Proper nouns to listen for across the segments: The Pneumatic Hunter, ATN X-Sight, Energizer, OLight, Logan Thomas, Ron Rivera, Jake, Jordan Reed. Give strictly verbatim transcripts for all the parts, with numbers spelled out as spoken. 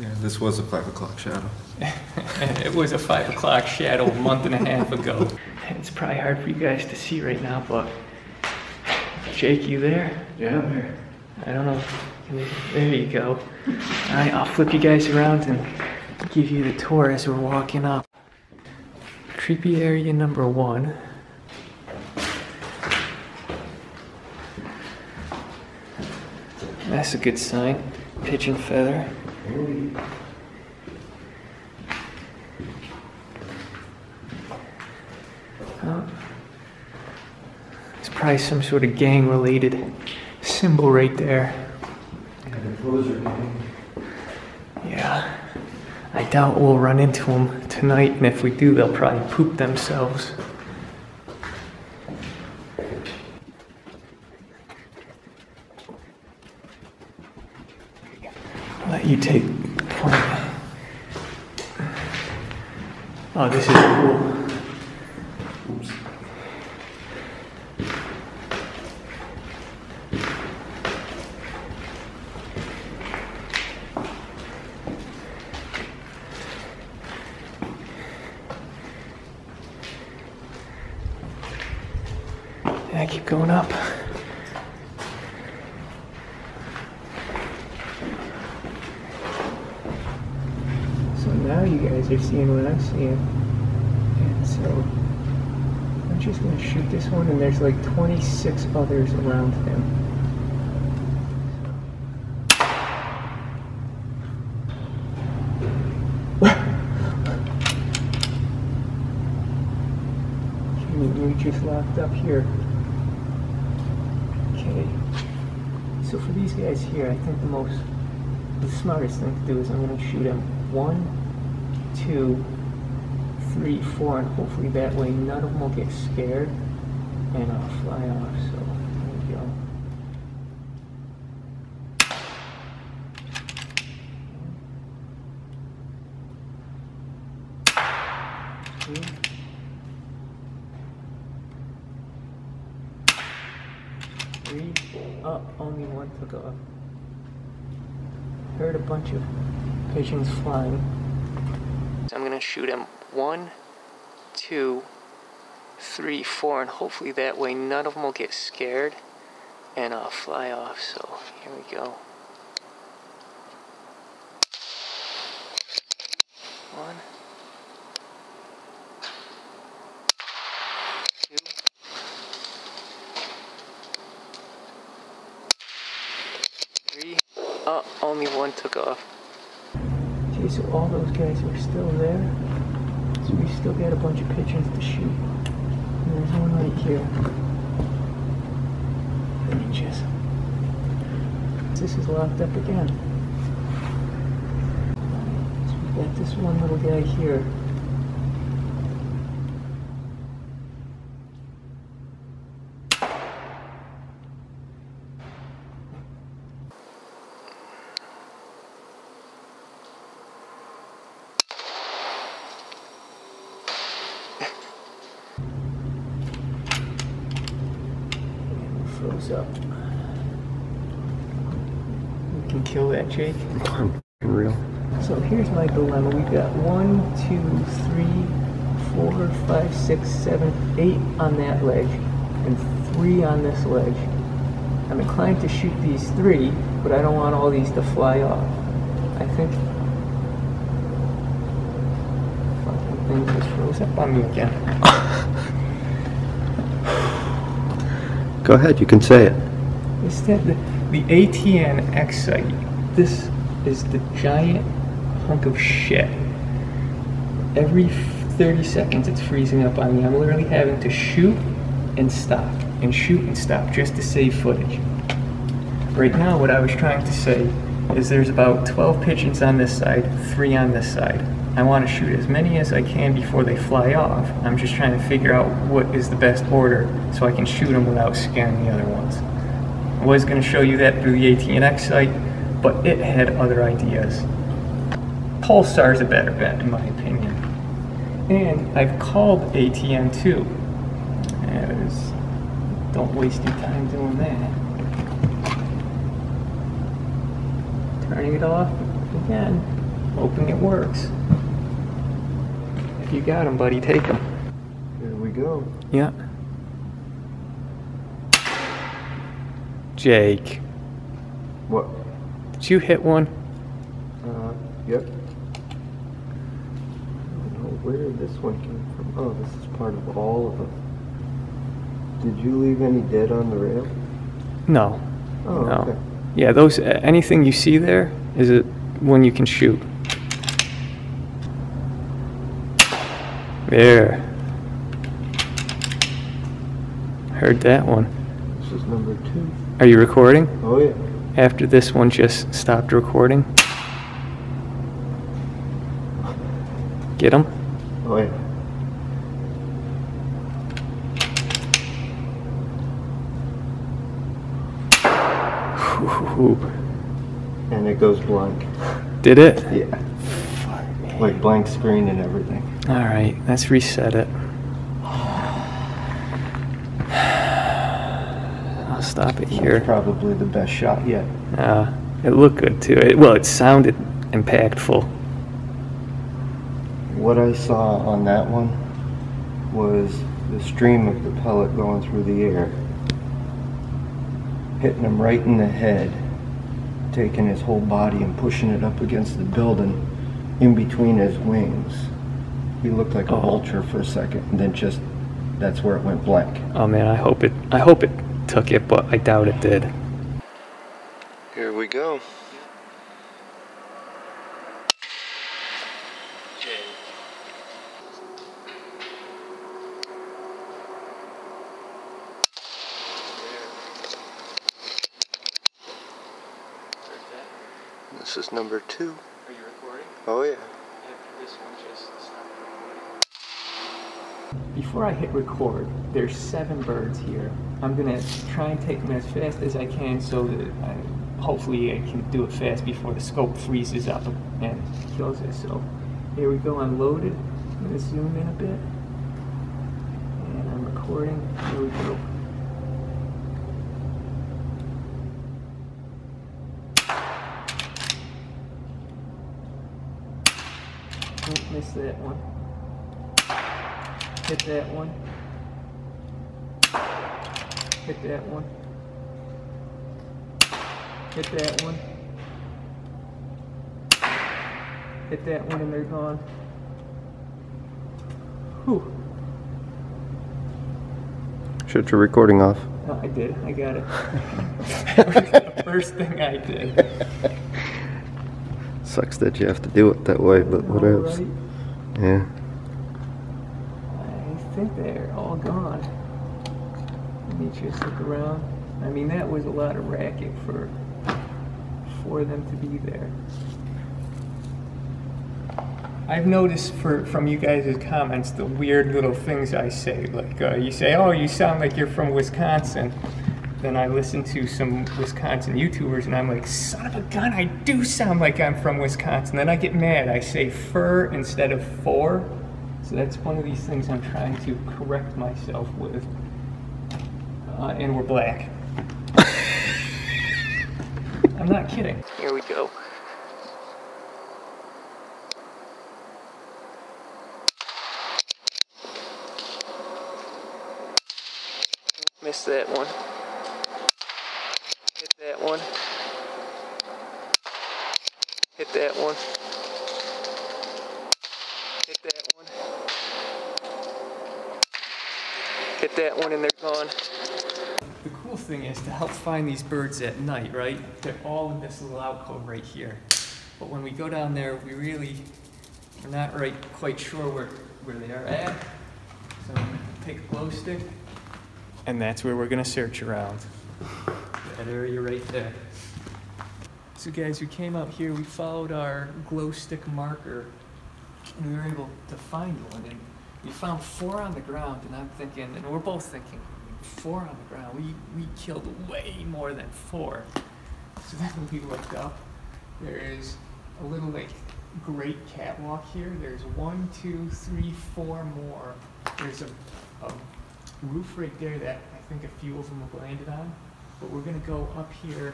Yeah, this was a five o'clock shadow. It was a five o'clock shadow a month and a half ago. It's probably hard for you guys to see right now, but Jake, you there? Yeah, I'm here. I don't know. There you go. All right, I'll flip you guys around and give you the tour as we're walking up. Creepy area number one. That's a good sign. Pigeon feather. Oh. It's probably some sort of gang related symbol right there. Yeah. I doubt we'll run into them tonight, and if we do, they'll probably poop themselves. You take point. Oh, this is cool. Oops. And I keep going up. You're seeing what I'm seeing, and so I'm just going to shoot this one, and there's like twenty-six others around him. Okay, we just locked up here. Okay, so for these guys here, I think the most, the smartest thing to do is I'm going to shoot him one, two, three, four, and hopefully that way none of them will get scared and I'll fly off. So there we go. Three, three, up, only one took off. Heard a bunch of pigeons flying. I'm going to shoot him one, two, three, four, and hopefully that way none of them will get scared and I'll fly off. So here we go. One, two, three. Oh, only one took off. So all those guys are still there, so we still got a bunch of pigeons to shoot. And there's one right here. Let me just... This is locked up again. So we got this one little guy here. Up. We can kill that, Jake. I'm real. So here's my dilemma. We've got one, two, three, four, five, six, seven, eight on that ledge, and three on this ledge. I'm inclined to shoot these three, but I don't want all these to fly off. I think. Fucking thing just froze up on me again. Go ahead, you can say it. It's the, the A T N X-Sight. This is the giant hunk of shit. Every thirty seconds it's freezing up on me. I'm literally having to shoot and stop, and shoot and stop just to save footage. Right now what I was trying to say is there's about twelve pigeons on this side, three on this side. I want to shoot as many as I can before they fly off. I'm just trying to figure out what is the best order so I can shoot them without scaring the other ones. I was going to show you that through the A T N X-Sight, but it had other ideas. Pulsar's a better bet in my opinion. And I've called A T N too. Was, don't waste your time doing that. Turning it off again. Hoping it works. If you got them, buddy, take them. Here we go. Yeah. Jake. What? Did you hit one? Uh, yep. I don't know where this one came from. Oh, this is part of all of them. Did you leave any dead on the rail? No. Oh, no. Okay. Yeah, those, anything you see there is it when you can shoot. There. Heard that one. This is number two. Are you recording? Oh, yeah. After this one just stopped recording. Get him? Oh, yeah. And it goes blank. Did it? Yeah. Like blank screen and everything. All right, let's reset it. I'll stop it here. That's probably the best shot yet. Uh, it looked good too. It, well, it sounded impactful. What I saw on that one was the stream of the pellet going through the air, hitting him right in the head, taking his whole body and pushing it up against the building in between his wings. He looked like oh. a vulture for a second, and then just, that's where it went blank. Oh man, I hope it, I hope it took it, but I doubt it did. Here we go. This is number two. Are you recording? Oh yeah. After this one just stopped recording. Before I hit record, there's seven birds here. I'm gonna try and take them as fast as I can so that I, hopefully I can do it fast before the scope freezes up and kills us. So here we go, unloaded. I'm gonna zoom in a bit. And I'm recording. Here we go. Don't miss that one. Hit that one. Hit that one. Hit that one. Hit that one and they're gone. Whew. Shut your recording off. No, I did. I got it. That was the first thing I did. Sucks that you have to do it that way, but what else? Right. Yeah. I think they're all gone. Let me just look around. I mean, that was a lot of racket for for them to be there. I've noticed for, from you guys' comments the weird little things I say. Like uh, you say, oh, you sound like you're from Wisconsin. Then I listened to some Wisconsin YouTubers and I'm like, son of a gun, I do sound like I'm from Wisconsin. Then I get mad, I say fur instead of four. So that's one of these things I'm trying to correct myself with. Uh, and we're black. I'm not kidding. Here we go. Missed that one. Hit that one. Hit that one. Hit that one. Hit that one and they're gone. The cool thing is to help find these birds at night, right? They're all in this little alcove right here. But when we go down there, we really are not right, quite sure where, where they are at. So I'm gonna take a glow stick. And that's where we're gonna search around. That area right there. So guys, we came out here, we followed our glow stick marker and we were able to find one, and we found four on the ground, and I'm thinking, and we're both thinking, four on the ground, we, we killed way more than four. So then we looked up, there is a little like great catwalk here, there's one, two, three, four more. There's a, a roof right there that I think a few of them have landed on. But we're going to go up here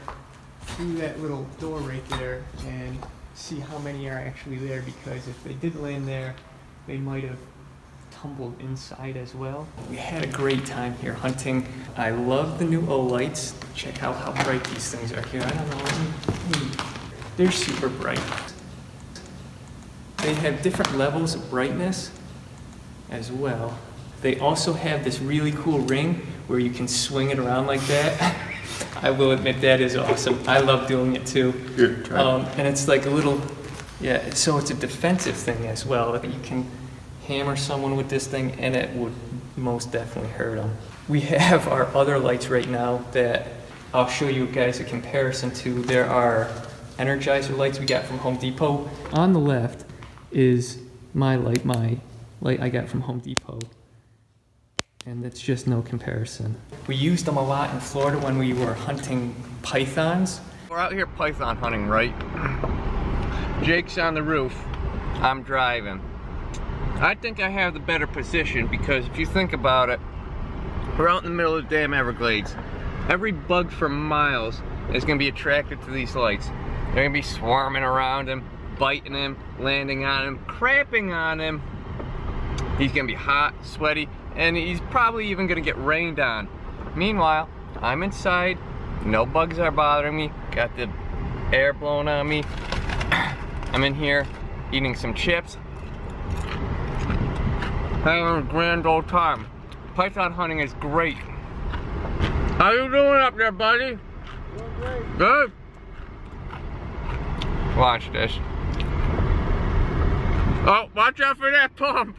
through that little door right there and see how many are actually there, because if they did land there, they might have tumbled inside as well. We had a great time here hunting. I love the new OLights. Check out how bright these things are here. I don't know. They're super bright. They have different levels of brightness as well. They also have this really cool ring where you can swing it around like that. I will admit that is awesome. I love doing it too. Here, try it. Um, and it's like a little, yeah, so it's a defensive thing as well. You can hammer someone with this thing and it would most definitely hurt them. We have our other lights right now that I'll show you guys a comparison to. There are Energizer lights we got from Home Depot. On the left is my light, my light I got from Home Depot. And it's just no comparison. We used them a lot in Florida when we were hunting pythons. We're out here python hunting, right? Jake's on the roof, I'm driving. I think I have the better position because if you think about it, we're out in the middle of the damn Everglades. Every bug for miles is gonna be attracted to these lights. They're gonna be swarming around him, biting him, landing on him, crapping on him. He's gonna be hot, sweaty, and he's probably even gonna get rained on. Meanwhile, I'm inside, no bugs are bothering me, got the air blowing on me. I'm in here eating some chips, having a grand old time. Python hunting is great. How you doing up there, buddy? Doing great. Good? Watch this. Oh, watch out for that pump!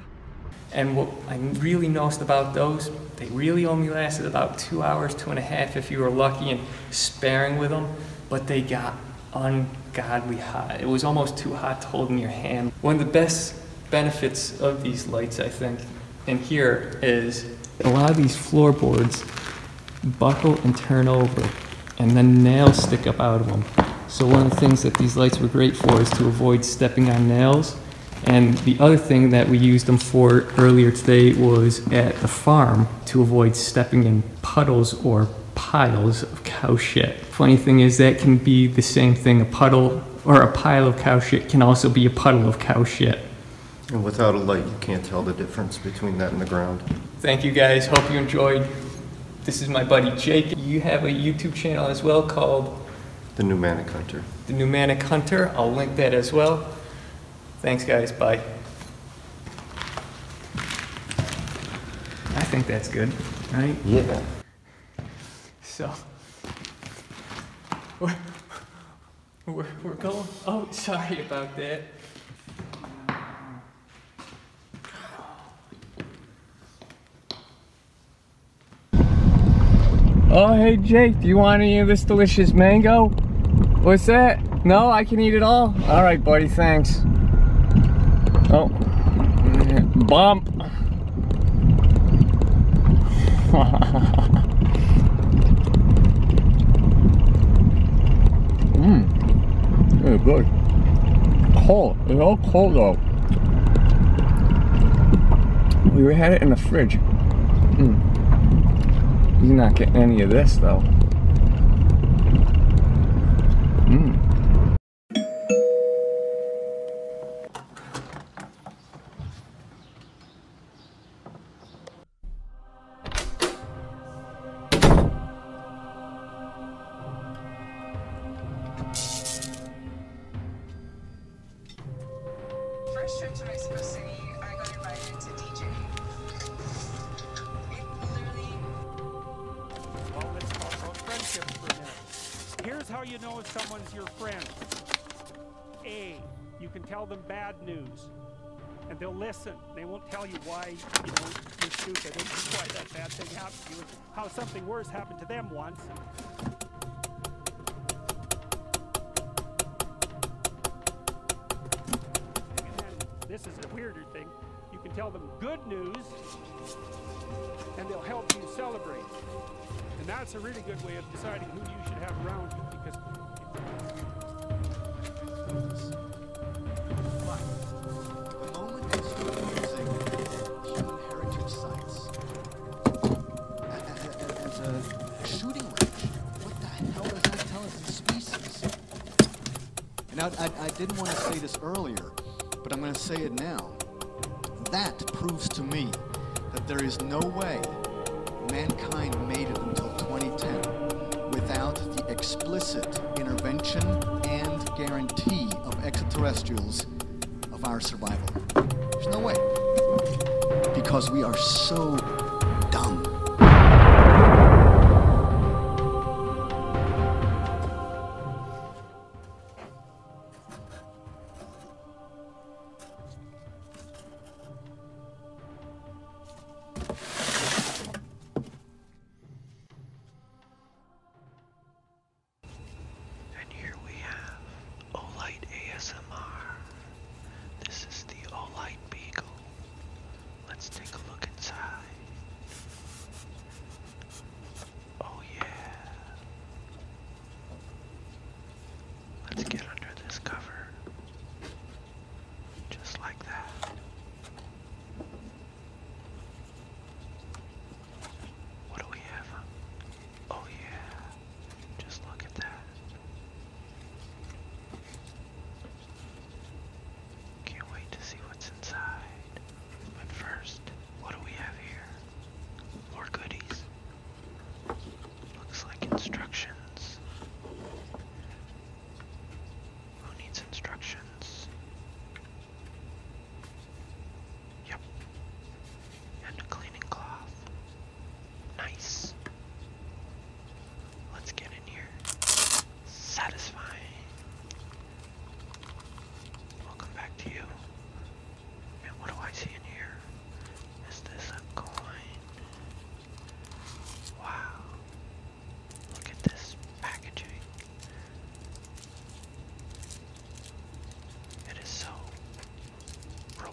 And what I really noticed about those, they really only lasted about two hours, two and a half if you were lucky and sparing with them, but they got ungodly hot. It was almost too hot to hold in your hand. One of the best benefits of these lights, I think, and here is a lot of these floorboards buckle and turn over, and then nails stick up out of them. So one of the things that these lights were great for is to avoid stepping on nails. And the other thing that we used them for earlier today was at the farm to avoid stepping in puddles or piles of cow shit. Funny thing is that can be the same thing. A puddle or a pile of cow shit can also be a puddle of cow shit. And without a light, you can't tell the difference between that and the ground. Thank you guys. Hope you enjoyed. This is my buddy Jake. You have a YouTube channel as well called The Pneumatic Hunter. The Pneumatic Hunter. I'll link that as well. Thanks guys, bye. I think that's good, right? Yeah. So, we're, we're, we're going, oh, sorry about that. Oh, hey Jake, do you want any of this delicious mango? What's that? No, I can eat it all? All right, buddy, thanks. Oh, bump. Mmm, it's good. Cold, it's all cold though. We had it in the fridge. Mm. You're not getting any of this though. Mmm. First trip to Mexico City, I got invited to D J. It literally... Well, it's called friendship for now. Here's how you know if someone's your friend. A, you can tell them bad news, and they'll listen. They won't tell you why you know, you're stupid, and why that bad thing happened to you, and how something worse happened to them once. This is a weirder thing. You can tell them good news, and they'll help you celebrate. And that's a really good way of deciding who you should have around you, because the moment they start using human heritage sites as a shooting range, what the hell does that tell us in species? And Now, I, I didn't want to say this earlier, but I'm going to say it now. That proves to me that there is no way mankind made it until twenty ten without the explicit intervention and guarantee of extraterrestrials of our survival. There's no way. Because we are so dumb.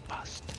Past.